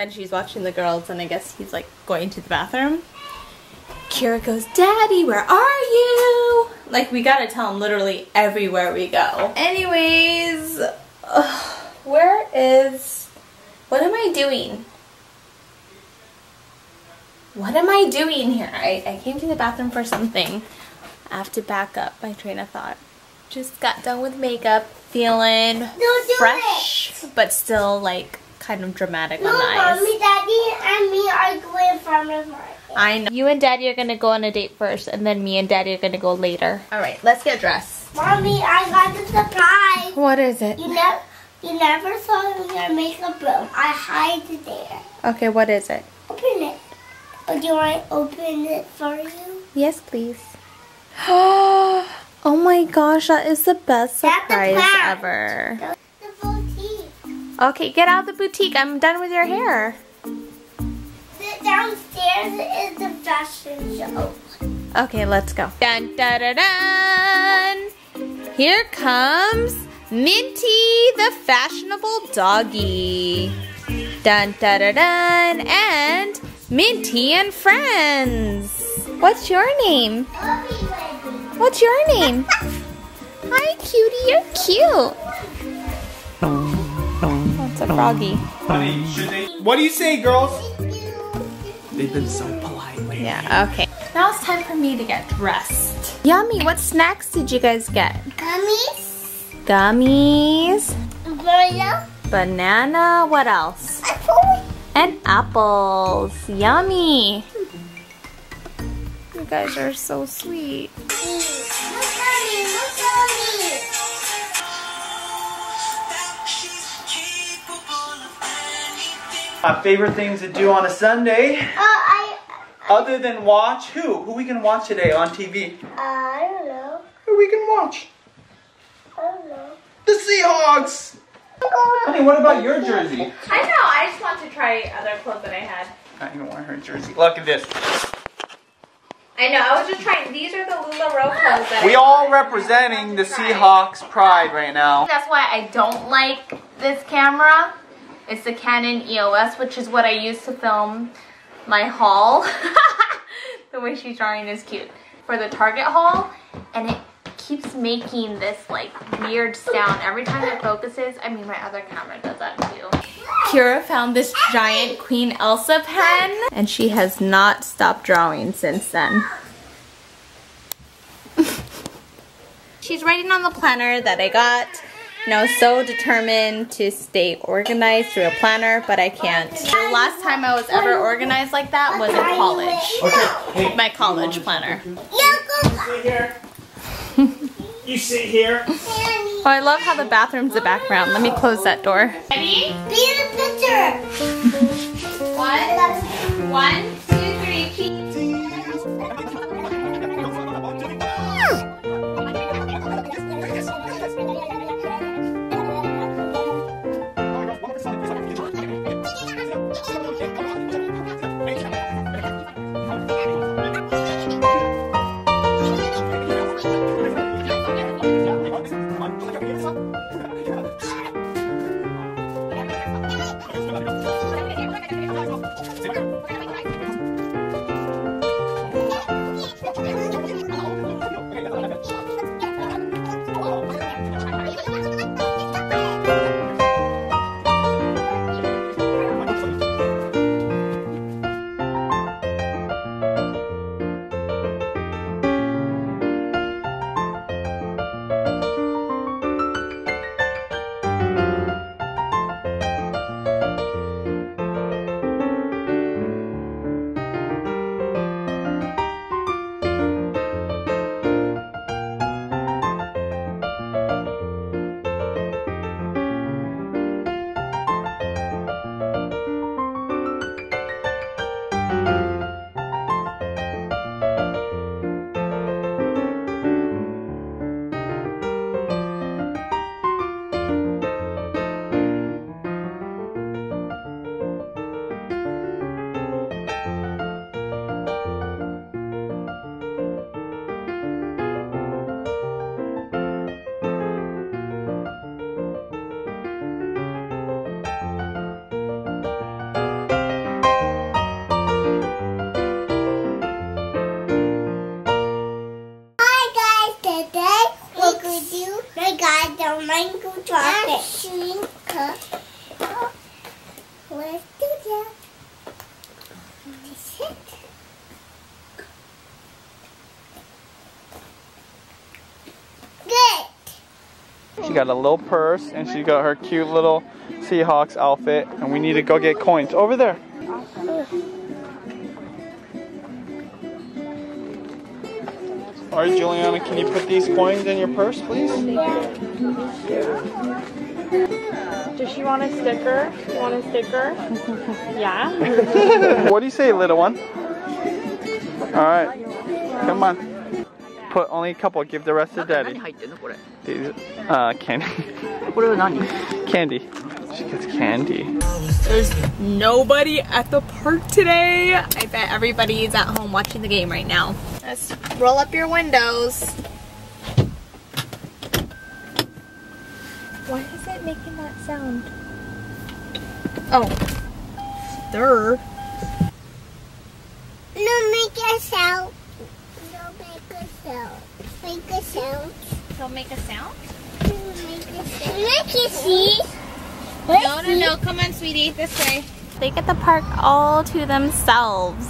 Benji's watching the girls, and I guess he's like going to the bathroom. Keira goes, "Daddy, where are you?" Like, we gotta tell him literally everywhere we go. Anyways, what am I doing? What am I doing here? I came to the bathroom for something. I have to back up my train of thought. Just got done with makeup, feeling fresh, but still like kind of dramatic on the eyes. Mommy, Daddy, and me are going from a party. I know. You and Daddy are gonna go on a date first, and then me and Daddy are gonna go later. All right, let's get dressed. Mommy, I got the surprise. What is it? You never saw it in your makeup room. I hide it there. Okay, what is it? Open it. Do you want to open it for you? Yes, please. Oh my gosh, that is the best surprise ever. That's the boutique. Okay, get out of the boutique. I'm done with your hair. Downstairs is the fashion show. Okay, let's go. Dun, dun, dun, dun. Here comes Minty, the fashionable doggy. Dun, dun, dun, dun. And Minty and friends. What's your name? What's your name? Hi, cutie, you're cute. That's a froggy. What do you say, girls? They've been so polite lately. Yeah, okay. Now it's time for me to get dressed. Yummy, what snacks did you guys get? Gummies. Gummies. Banana. Banana, what else? Apple. And apples. Yummy. You guys are so sweet. My favorite things to do on a Sunday, other than watch, who we can watch today on TV? I don't know. Who we can watch? I don't know. The Seahawks! Honey, what about your jersey? I know, I just want to try other clothes that I had. I don't want her jersey. Look at this. I know, I was just trying, these are the Lularoe clothes that we all representing the Seahawks pride right now. That's why I don't like this camera. It's the Canon EOS, which is what I use to film my haul. The way she's drawing is cute. For the Target haul, and it keeps making this like weird sound every time it focuses. I mean, my other camera does that too. Keira found this giant Queen Elsa pen, and she has not stopped drawing since then. She's writing on the planner that I got. You know, so determined to stay organized through a planner, but I can't. The last time I was ever organized like that was in college. Okay. My college planner. You sit here. Oh, I love how the bathroom's the background. Let me close that door. Ready? Be in the picture. 1, 2, 3, 4. She got a little purse and she got her cute little Seahawks outfit, and we need to go get coins over there. All right, Juliana, can you put these coins in your purse, please? Does she want a sticker? You want a sticker? Yeah. What do you say, little one? All right, come on. Put only a couple, give the rest to Daddy. These, candy. Candy. She gets candy. There's nobody at the park today. I bet everybody is at home watching the game right now. Let's roll up your windows. Why is it making that sound? Oh. Stir. No, make a sound. Make a sound. Don't make a sound? Make a sound. No, no, no. Come on, sweetie. This way. They get the park all to themselves.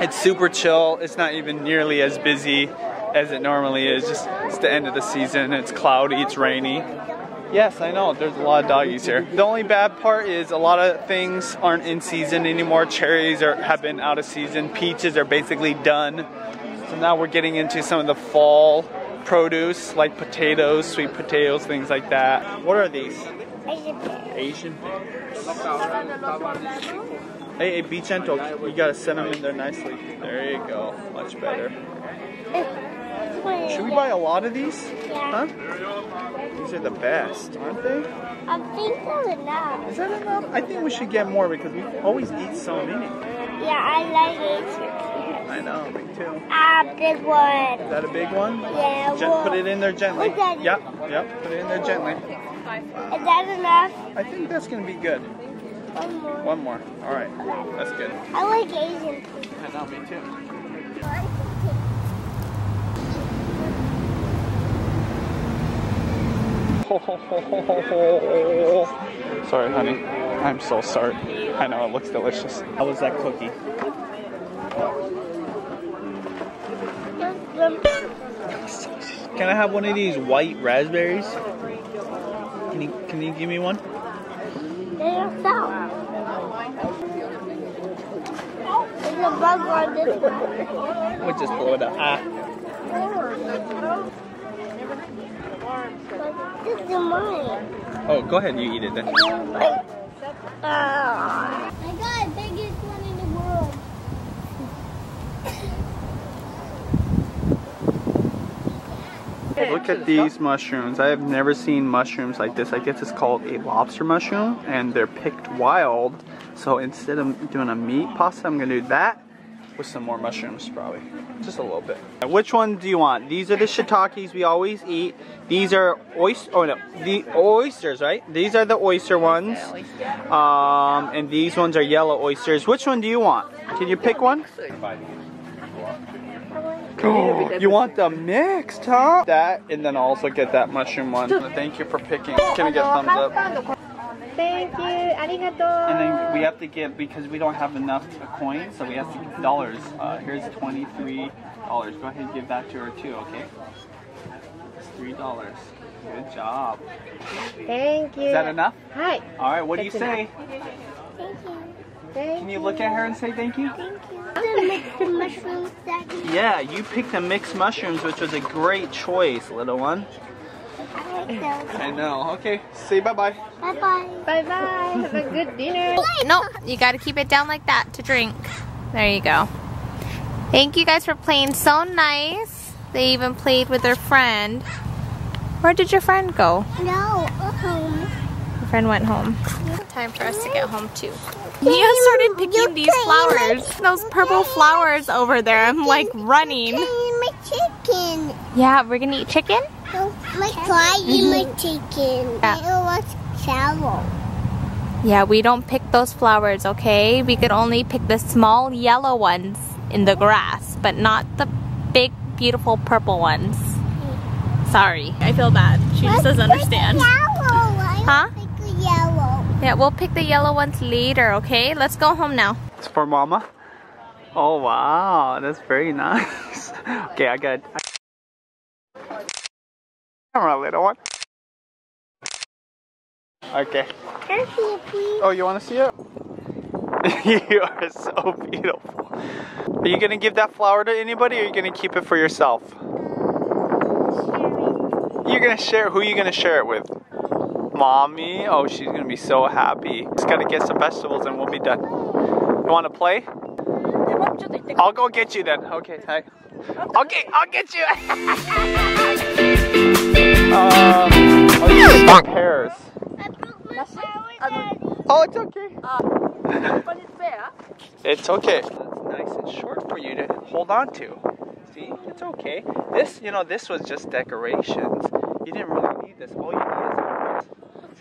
It's super chill. It's not even nearly as busy as it normally is. Just it's the end of the season. It's cloudy. It's rainy. Yes, I know. There's a lot of doggies here. The only bad part is a lot of things aren't in season anymore. Cherries have been out of season. Peaches are basically done. So now we're getting into some of the fall produce, like potatoes, sweet potatoes, things like that. What are these? Asian pears. Asian pears. Hey, be gentle. You gotta set them in there nicely. There you go. Much better. Should we buy a lot of these? Yeah. Huh? These are the best, aren't they? I think that's enough. Is that enough? I think we should get more because we always eat so many. Yeah, I like Asian pears. I know, me too. Ah, big one. Is that a big one? Yeah. Well, put it in there gently. Yep, yep. Put it in there gently. Is that enough? I think that's gonna be good. One more. One more. All right, that's good. I like Asian food. I know, me too. Oh. Sorry, honey. I'm so sorry. I know it looks delicious. How was that cookie? Can I have one of these white raspberries? Can you give me one? They don't sell. There's a bug on this one. We'll just blow it up. Ah. This is mine. Oh, go ahead and you eat it then. I got the biggest one in the world. Look at these mushrooms. I have never seen mushrooms like this. I guess it's called a lobster mushroom, and they're picked wild. So instead of doing a meat pasta, I'm gonna do that with some more mushrooms, probably. Just a little bit. Which one do you want? These are the shiitakes we always eat. These are the oysters, right? These are the oyster ones. And these ones are yellow oysters. Which one do you want? Can you pick one? Oh, you want the mixed, huh? That, and then also get that mushroom one. Thank you for picking. Can we get thumbs up? Thank you. Arigato. And then we have to give, because we don't have enough coins, so we have to give dollars. Here's $23. Go ahead and give that to her too, okay? That's $3. Good job. Thank you. Is that enough? Hi. All right, what do you say? Thank you. Can you look at her and say thank you? Thank you. The mixed mushrooms, Daddy. Yeah, you picked the mixed mushrooms, which was a great choice, little one. I like those. I know. Okay, say bye-bye. Bye-bye. Bye-bye. Have a good dinner. No, you got to keep it down like that to drink. There you go. Thank you guys for playing so nice. They even played with their friend. Where did your friend go? No, home. Your friend went home. Time for us to get home, too. Nia started picking these flowers, those purple flowers over there. I'm like running. My chicken. Yeah, we're gonna eat chicken? Let's try my chicken. Let's travel. Yeah, we don't pick those flowers, okay? We could only pick the small yellow ones in the grass, but not the big, beautiful purple ones. Sorry. I feel bad. She just doesn't understand. Huh? Yeah, we'll pick the yellow ones later, okay? Let's go home now. It's for Mama? Oh, wow. That's very nice. Okay, I got... Come on, little one. Okay. Can I see it, please? Oh, you want to see it? You are so beautiful. Are you gonna give that flower to anybody, or are you gonna keep it for yourself? Share it. You're gonna share. Who are you gonna share it with? Mommy. Oh, she's gonna be so happy. Just gotta get some vegetables and we'll be done. You wanna play? I'll go get you then. Okay, hi. Okay, I'll get you. Oh, these are pears. I broke my flower. Oh, it's okay. But it's there. It's okay. It's nice and short for you to hold on to. See, it's okay. This, you know, this was just decorations. You didn't really need this. All you need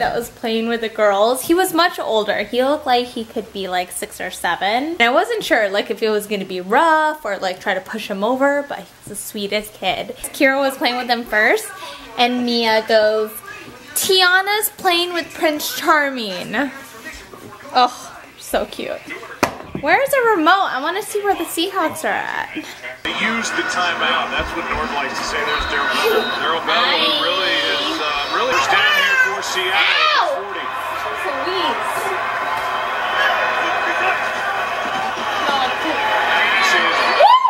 that was playing with the girls. He was much older. He looked like he could be like 6 or 7. And I wasn't sure like if it was gonna be rough or like try to push him over, but he's the sweetest kid. Keira was playing with them first and Mia goes, "Tiana's playing with Prince Charming." Oh, so cute. Where's the remote? I want to see where the Seahawks are at. They use the timeout. That's what Norm likes to say. There's their remote. Their remote really is really down here. Seattle. Ow! Woo! Woo!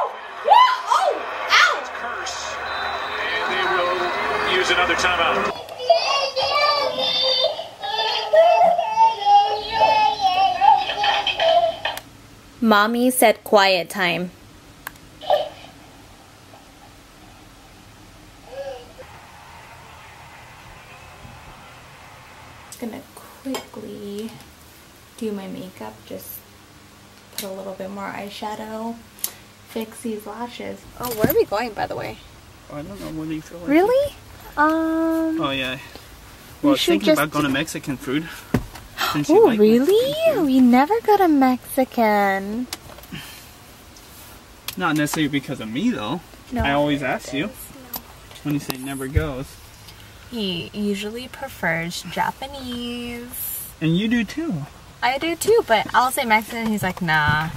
Oh! Ow! It's curse. And they will use another timeout. Mommy said quiet time. Gonna quickly do my makeup, just put a little bit more eyeshadow, fix these lashes. Oh, where are we going, by the way? Oh, I don't know. What do you feel like? Really? Oh yeah. Well, I was thinking about going to Mexican food. Oh, like really? Food. We never go to Mexican. Not necessarily because of me, though. No. I always ask you when you say never goes. He usually prefers Japanese. And you do too. I do too, but I'll say Mexican, he's like, nah.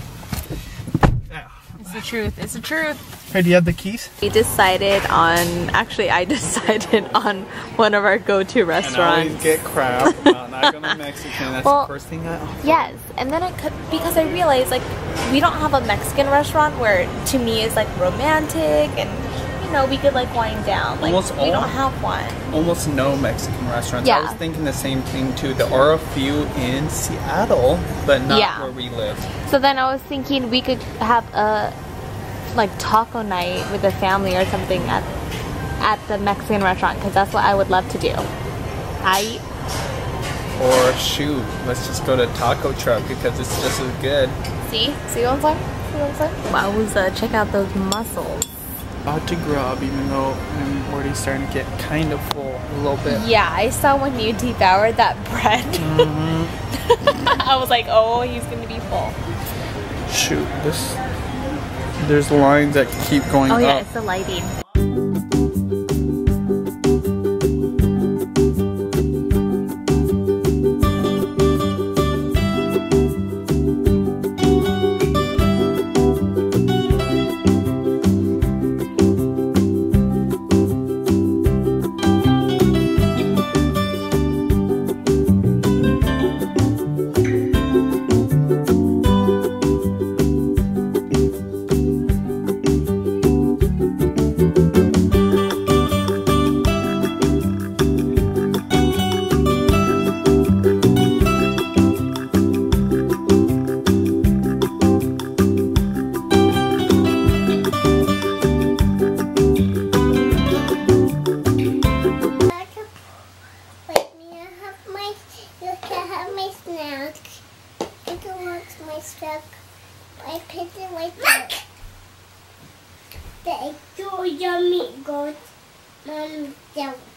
Yeah. It's the truth, it's the truth. Hey, do you have the keys? We decided on, actually I decided on one of our go-to restaurants. And I always get crap about not going to Mexican, that's well, the first thing I offer. Yes, and then because I realized like, we don't have a Mexican restaurant where to me is like romantic and you know, we could like wind down. Like, almost we don't have one. Almost no Mexican restaurants. Yeah. I was thinking the same thing too. There are a few in Seattle, but not where we live. So then I was thinking we could have a like taco night with the family or something at the Mexican restaurant because that's what I would love to do. Or shoot, let's just go to Taco Truck because it's just as good. See? See what I'm saying? See what I'm saying? Wow, check out those mussels. About to grub, even though I'm already starting to get kind of full a little bit. Yeah, I saw when you devoured that bread. I was like, oh, he's gonna be full. Shoot, there's lines that keep going up. Oh yeah, it's the lighting. Mom, don't.